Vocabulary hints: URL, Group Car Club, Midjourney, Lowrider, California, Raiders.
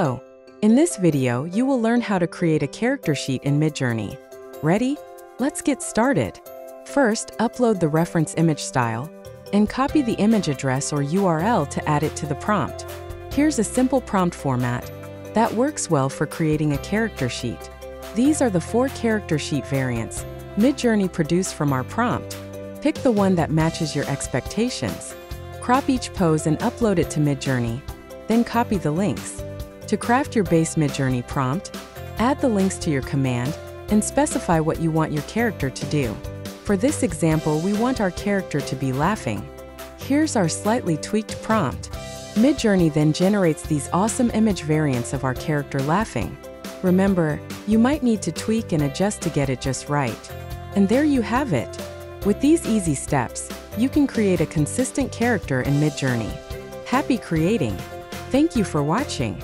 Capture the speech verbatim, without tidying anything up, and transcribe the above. Hello! In this video, you will learn how to create a character sheet in Midjourney. Ready? Let's get started! First, upload the reference image style, and copy the image address or U R L to add it to the prompt. Here's a simple prompt format that works well for creating a character sheet. These are the four character sheet variants Midjourney produced from our prompt. Pick the one that matches your expectations. Crop each pose and upload it to Midjourney, then copy the links. To craft your base Midjourney prompt, add the links to your command and specify what you want your character to do. For this example, we want our character to be laughing. Here's our slightly tweaked prompt. Midjourney then generates these awesome image variants of our character laughing. Remember, you might need to tweak and adjust to get it just right. And there you have it. With these easy steps, you can create a consistent character in Midjourney. Happy creating! Thank you for watching.